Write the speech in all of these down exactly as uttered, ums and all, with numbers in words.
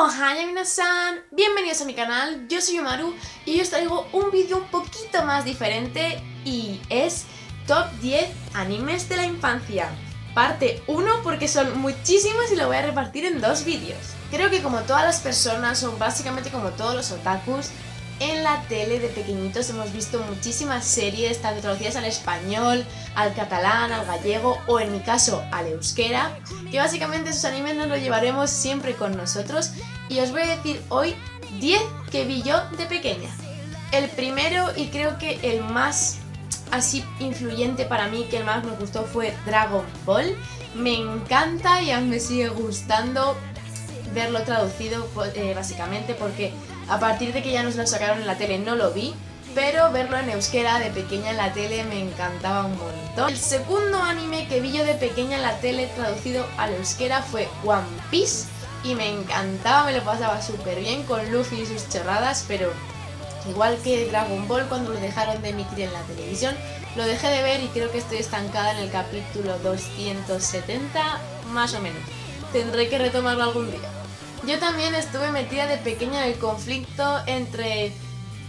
Ohana minasan, bienvenidos a mi canal, yo soy Umaru y hoy os traigo un vídeo un poquito más diferente y es Top diez animes de la infancia. Parte uno porque son muchísimos y lo voy a repartir en dos vídeos. Creo que como todas las personas, o básicamente como todos los otakus, en la tele de pequeñitos hemos visto muchísimas series, tanto traducidas al español, al catalán, al gallego o en mi caso al euskera, que básicamente esos animes nos los llevaremos siempre con nosotros y os voy a decir hoy diez que vi yo de pequeña. El primero y creo que el más así influyente para mí, que el más me gustó, fue Dragon Ball. Me encanta y aún me sigue gustando verlo traducido eh, básicamente porque a partir de que ya nos lo sacaron en la tele no lo vi, pero verlo en euskera de pequeña en la tele me encantaba un montón. El segundo anime que vi yo de pequeña en la tele traducido al euskera fue One Piece y me encantaba, me lo pasaba súper bien con Luffy y sus chorradas, pero igual que Dragon Ball, cuando lo dejaron de emitir en la televisión, lo dejé de ver y creo que estoy estancada en el capítulo doscientos setenta, más o menos. Tendré que retomarlo algún día. Yo también estuve metida de pequeña en el conflicto entre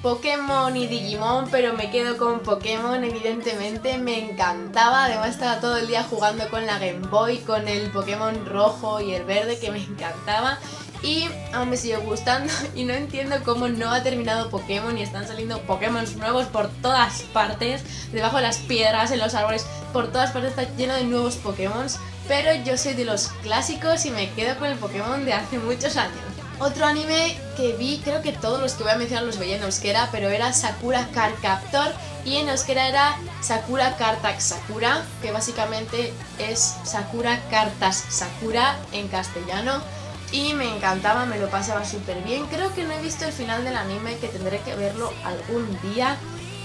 Pokémon y Digimon, pero me quedo con Pokémon, evidentemente, me encantaba. Además estaba todo el día jugando con la Game Boy, con el Pokémon rojo y el verde, que me encantaba. Y aún me sigue gustando y no entiendo cómo no ha terminado Pokémon y están saliendo Pokémon nuevos por todas partes, debajo de las piedras, en los árboles, por todas partes está lleno de nuevos Pokémon. Pero yo soy de los clásicos y me quedo con el Pokémon de hace muchos años. Otro anime que vi, creo que todos los que voy a mencionar los veía en euskera, pero era Sakura Card Captor y en euskera era Sakura Kartak Sakura, que básicamente es Sakura Cartas Sakura en castellano. Y me encantaba, me lo pasaba súper bien. Creo que no he visto el final del anime, que tendré que verlo algún día.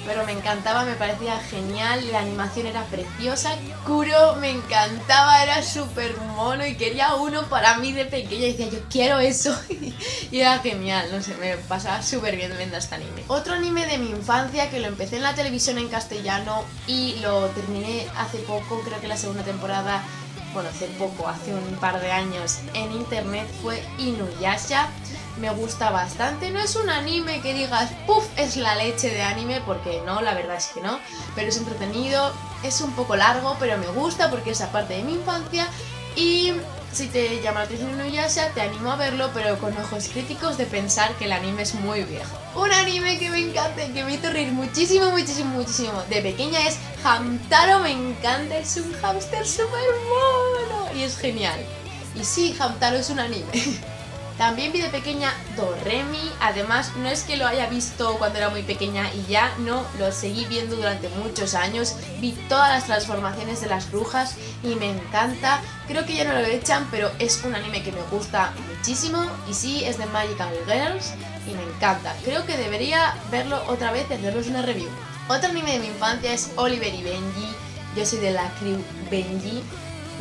Pero me encantaba, me parecía genial, la animación era preciosa. Kuro me encantaba, era súper mono y quería uno para mí de pequeña. Y decía, yo quiero eso. Y era genial, no sé, me pasaba súper bien viendo este anime. Otro anime de mi infancia que lo empecé en la televisión en castellano y lo terminé hace poco, creo que la segunda temporada, bueno, hace poco, hace un par de años, en internet fue Inuyasha. Me gusta bastante, no es un anime que digas puff, es la leche de anime, porque no, la verdad es que no, pero es entretenido, es un poco largo, pero me gusta porque es aparte de mi infancia y si te llama la atención Inuyasha te animo a verlo, pero con ojos críticos de pensar que el anime es muy viejo. Un anime que me encanta y que me hizo reír muchísimo, muchísimo, muchísimo de pequeña es Hamtaro, me encanta, es un hámster súper mono y es genial. Y sí, Hamtaro es un anime. También vi de pequeña Doremi, además no es que lo haya visto cuando era muy pequeña y ya, no, lo seguí viendo durante muchos años, vi todas las transformaciones de las brujas y me encanta, creo que ya no lo echan, pero es un anime que me gusta muchísimo y sí, es de Magical Girls y me encanta, creo que debería verlo otra vez y hacerles una review. Otro anime de mi infancia es Oliver y Benji, yo soy de la crew Benji.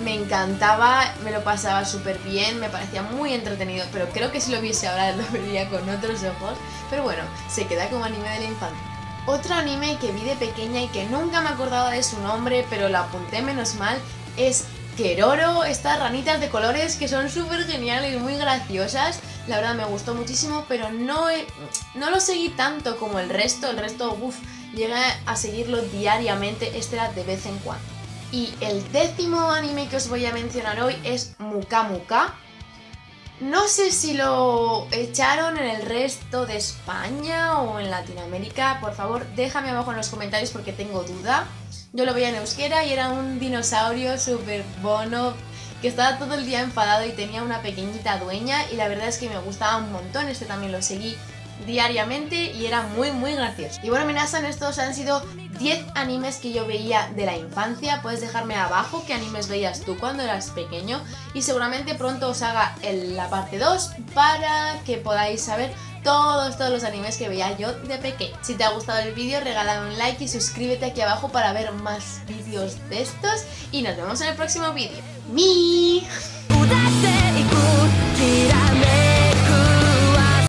Me encantaba, me lo pasaba súper bien, me parecía muy entretenido, pero creo que si lo viese ahora lo vería con otros ojos, pero bueno, se queda como anime de la infancia. Otro anime que vi de pequeña y que nunca me acordaba de su nombre, pero lo apunté menos mal, es Keroro, estas ranitas de colores que son súper geniales y muy graciosas. La verdad me gustó muchísimo, pero no, he, no lo seguí tanto como el resto, el resto, uff, llegué a seguirlo diariamente, este era de vez en cuando. Y el décimo anime que os voy a mencionar hoy es Muka Muka. No sé si lo echaron en el resto de España o en Latinoamérica. Por favor, déjame abajo en los comentarios porque tengo duda. Yo lo veía en euskera y era un dinosaurio súper bono que estaba todo el día enfadado y tenía una pequeñita dueña. Y la verdad es que me gustaba un montón. Este también lo seguí diariamente y era muy muy gracioso. Y bueno, minasan, estos han sido diez animes que yo veía de la infancia. Puedes dejarme abajo qué animes veías tú cuando eras pequeño y seguramente pronto os haga el, la parte dos para que podáis saber todos todos los animes que veía yo de pequeño. Si te ha gustado el vídeo, regálame un like y suscríbete aquí abajo para ver más vídeos de estos y nos vemos en el próximo vídeo. ¡Mi!